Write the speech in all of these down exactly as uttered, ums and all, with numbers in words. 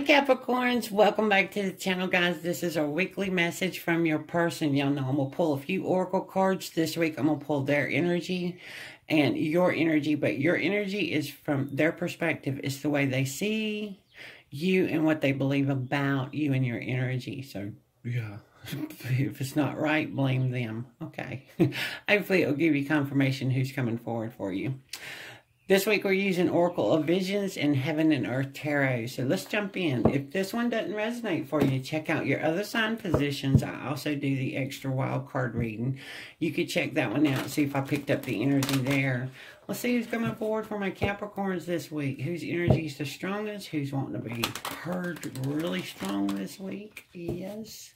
Hi Capricorns, welcome back to the channel, guys. This is our weekly message from your person. Y'all know I'm going to pull a few oracle cards this week. I'm going to pull their energy and your energy, but your energy is from their perspective. It's the way they see you and what they believe about you and your energy. So, yeah. If it's not right, blame them. Okay. Hopefully it'll give you confirmation who's coming forward for you. This week we're using Oracle of Visions and Heaven and Earth Tarot. So let's jump in. If this one doesn't resonate for you, check out your other sign positions. I also do the extra wild card reading. You could check that one out, see if I picked up the energy there. Let's see who's coming forward for my Capricorns this week. Whose energy is the strongest? Who's wanting to be heard really strong this week? Yes.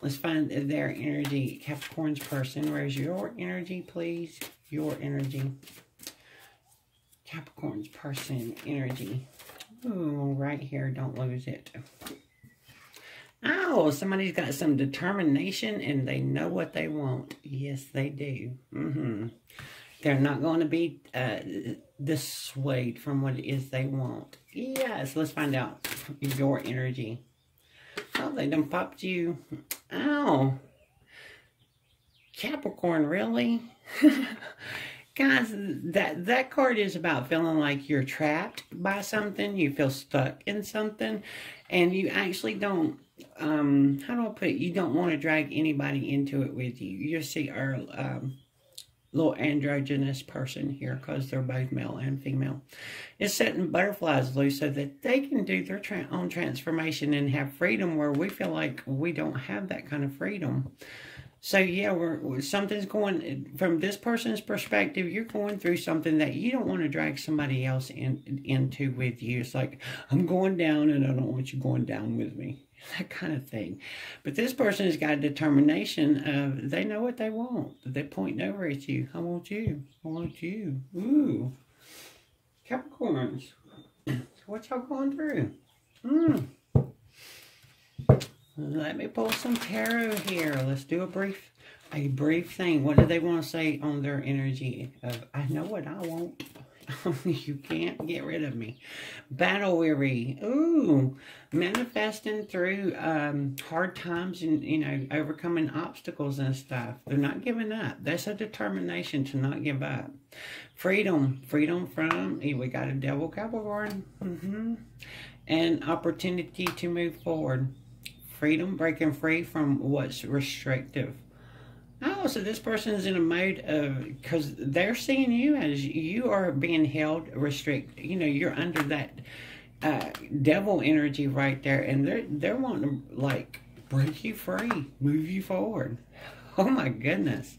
Let's find their energy. Capricorn's person, where's your energy, please? Your energy. Capricorn's person energy. Ooh, right here. Don't lose it. Oh, somebody's got some determination and they know what they want. Yes, they do. Mm-hmm. They're not going to be uh, dissuaded from what it is they want. Yes, let's find out your energy. Oh, they done popped you. Oh. Capricorn, really? Guys, that, that card is about feeling like you're trapped by something. You feel stuck in something. And you actually don't, um, how do I put it? You don't want to drag anybody into it with you. You'll see our um, little androgynous person here because they're both male and female. It's setting butterflies loose so that they can do their tra own transformation and have freedom where we feel like we don't have that kind of freedom. So, yeah, we're, something's going, from this person's perspective, you're going through something that you don't want to drag somebody else in, into with you. It's like, I'm going down and I don't want you going down with me. That kind of thing. But this person has got a determination of, they know what they want. They're pointing over at you. I want you. I want you. Ooh. Capricorns. What y'all going through? Mm. Let me pull some tarot here. Let's do a brief, a brief thing. What do they want to say on their energy of, I know what I want. You can't get rid of me. Battle weary. Ooh. Manifesting through um, hard times and, you know, overcoming obstacles and stuff. They're not giving up. That's a determination to not give up. Freedom. Freedom from, hey, we got a devil Capricorn. Mm-hmm. And opportunity to move forward. Freedom, breaking free from what's restrictive. Oh, so this person's in a mode of, because they're seeing you as you are being held restricted. You know, you're under that uh, devil energy right there, and they're they're wanting to like break you free, move you forward. Oh my goodness!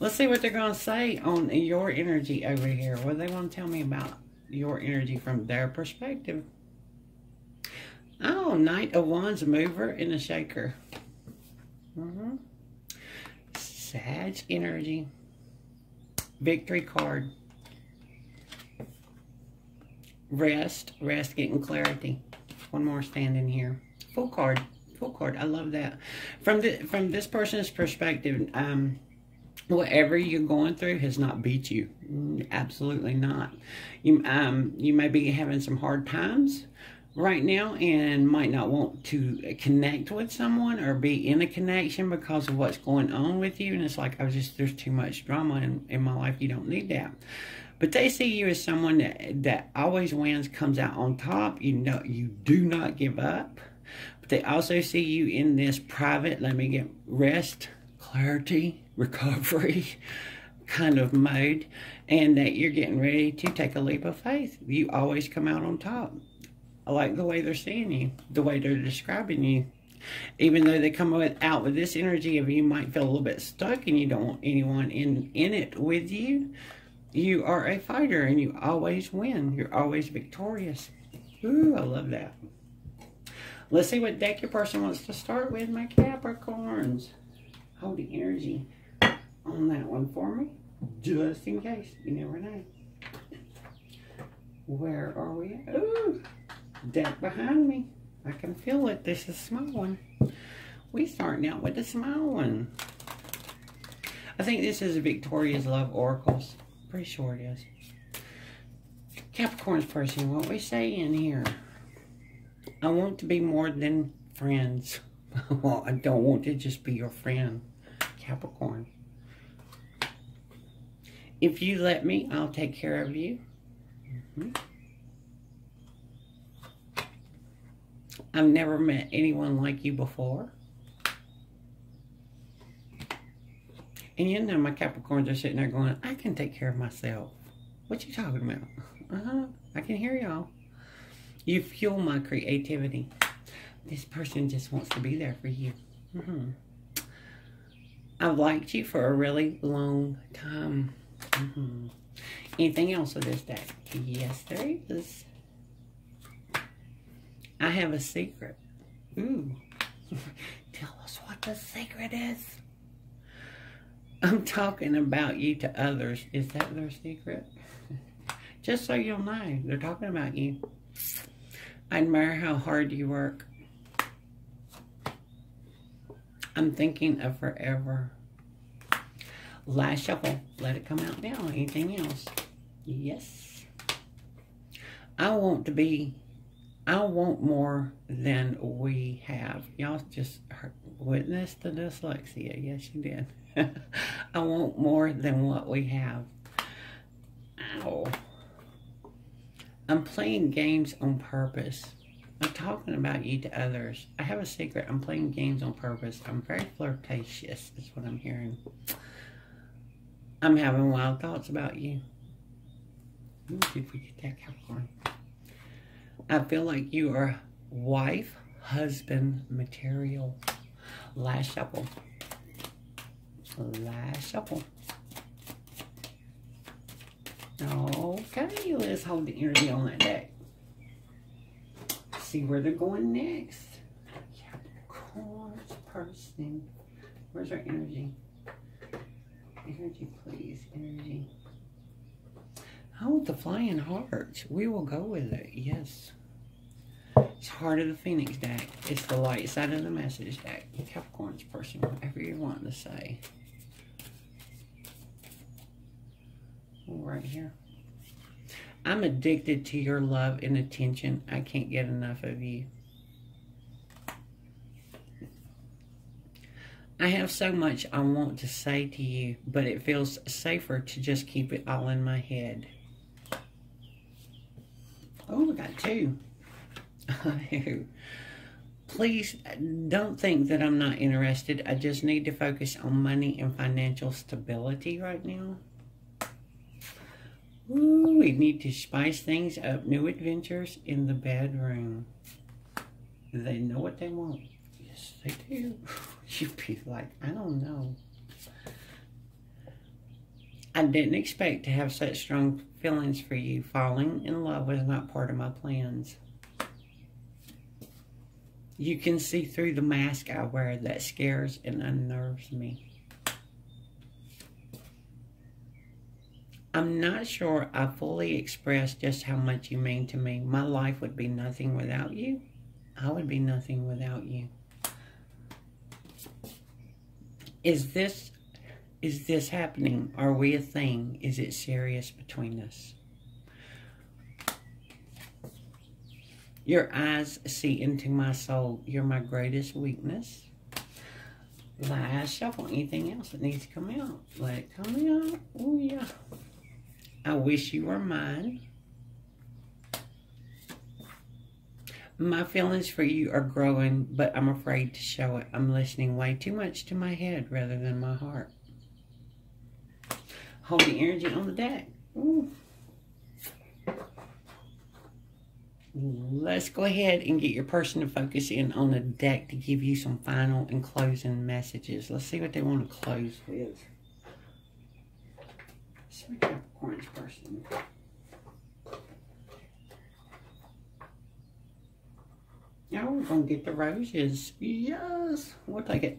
Let's see what they're gonna say on your energy over here. What do they want to tell me about your energy from their perspective? Oh, Knight of Wands, a mover and a shaker. Mm-hmm. Sag energy. Victory card. Rest. Rest, getting clarity. One more standing here. Full card. Full card. I love that. From the, from this person's perspective, um, whatever you're going through has not beat you. Absolutely not. You, um, you may be having some hard times right now and might not want to connect with someone or be in a connection because of what's going on with you. And it's like, oh, just, there's too much drama in, in my life. You don't need that. But they see you as someone that, that always wins, comes out on top. You know, you do not give up. But they also see you in this private, let me get rest, clarity, recovery kind of mode. And that you're getting ready to take a leap of faith. You always come out on top. I like the way they're seeing you, the way they're describing you. Even though they come with, out with this energy of you might feel a little bit stuck and you don't want anyone in, in it with you, you are a fighter and you always win. You're always victorious. Ooh, I love that. Let's see what deck your person wants to start with, my Capricorns. Hold the energy on that one for me, just in case. You never know. Where are we? Ooh! Deck behind me. I can feel it. This is a small one. We starting out with a small one. I think this is a Victoria's Love Oracle. Pretty sure it is. Capricorn's person, what we say in here? I want to be more than friends. Well, I don't want to just be your friend, Capricorn. If you let me, I'll take care of you. Mm-hmm. I've never met anyone like you before. And you know my Capricorns are sitting there going, I can take care of myself. What you talking about? Uh-huh. I can hear y'all. You fuel my creativity. This person just wants to be there for you. Mm-hmm. I've liked you for a really long time. Mm-hmm. Anything else with this deck? Yes, there is. I have a secret. Ooh. Tell us what the secret is. I'm talking about you to others. Is that their secret? Just so you'll know, they're talking about you. I admire how hard you work. I'm thinking of forever. Last shuffle. Let it come out now. Anything else? Yes. I want to be, I want more than we have. Y'all just witnessed the dyslexia. Yes, you did. I want more than what we have. Ow. I'm playing games on purpose. I'm talking about you to others. I have a secret. I'm playing games on purpose. I'm very flirtatious is what I'm hearing. I'm having wild thoughts about you. Ooh, did we get that, Capricorn? I feel like you are wife, husband material. Last shuffle. Last shuffle. Okay, let's hold the energy on that deck. See where they're going next. Capricorn person. Where's our energy? Energy, please. Energy. Oh, the flying hearts. We will go with it. Yes. It's Heart of the Phoenix deck. It's the light side of the message deck. Capricorn's person, whatever you want to say. Right here. I'm addicted to your love and attention. I can't get enough of you. I have so much I want to say to you, but it feels safer to just keep it all in my head. Oh, I got two. Please don't think that I'm not interested. I just need to focus on money and financial stability right now. Ooh, we need to spice things up. New adventures in the bedroom. They know what they want. Yes, they do. You'd be like, I don't know. I didn't expect to have such strong feelings for you. Falling in love was not part of my plans. You can see through the mask I wear that scares and unnerves me. I'm not sure I fully expressed just how much you mean to me. My life would be nothing without you. I would be nothing without you. Is this, is this happening? Are we a thing? Is it serious between us? Your eyes see into my soul. You're my greatest weakness. Last shuffle. Anything else that needs to come out? Let it come out. Oh, yeah. I wish you were mine. My feelings for you are growing, but I'm afraid to show it. I'm listening way too much to my head rather than my heart. Hold the energy on the deck. Ooh. Let's go ahead and get your person to focus in on the deck to give you some final and closing messages. Let's see what they want to close with. Some Capricorn's person. Y'all, we're going to get the roses. Yes! We'll take it.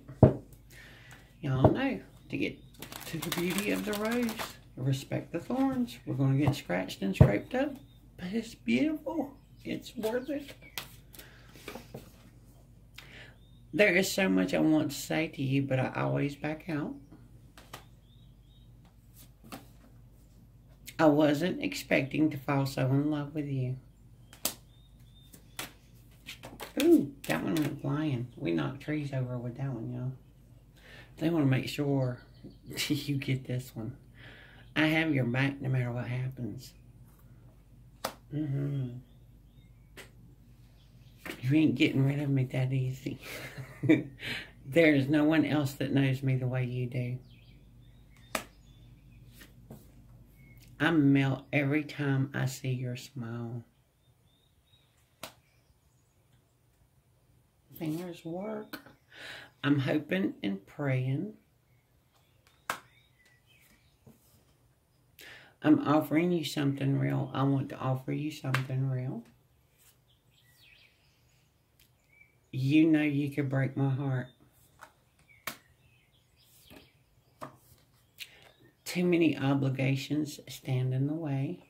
Y'all know, to get to the beauty of the rose, respect the thorns. We're going to get scratched and scraped up, but it's beautiful. It's worth it. There is so much I want to say to you, but I always back out. I wasn't expecting to fall so in love with you. Ooh, that one went flying. We knocked trees over with that one, y'all. They want to make sure you get this one. I have your back no matter what happens. Mm-hmm. You ain't getting rid of me that easy. There's no one else that knows me the way you do. I melt every time I see your smile. Fingers work. I'm hoping and praying. I'm offering you something real. I want to offer you something real. You know you could break my heart. Too many obligations stand in the way.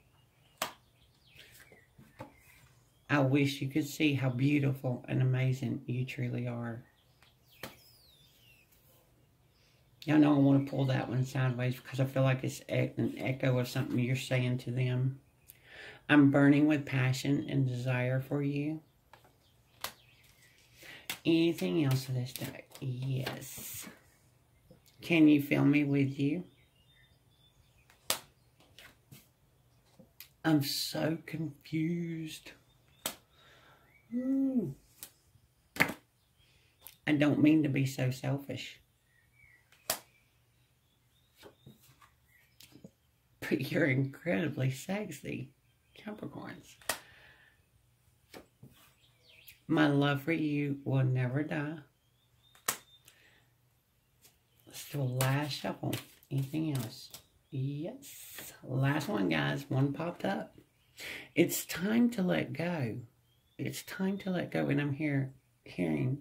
I wish you could see how beautiful and amazing you truly are. Y'all know I want to pull that one sideways because I feel like it's an echo of something you're saying to them. I'm burning with passion and desire for you. Anything else for this deck? Yes. Can you feel me with you? I'm so confused. Mm. I don't mean to be so selfish. But you're incredibly sexy, Capricorns. My love for you will never die. Let's do a last shuffle. Anything else? Yes. Last one, guys. One popped up. It's time to let go. It's time to let go. And I'm here hearing,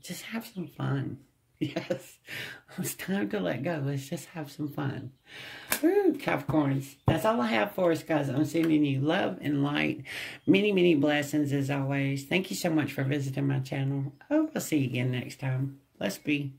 just have some fun. Yes. It's time to let go. Let's just have some fun. Woo, Capricorns. That's all I have for us, guys. I'm sending you love and light. Many, many blessings as always. Thank you so much for visiting my channel. I hope I'll see you again next time. Let's be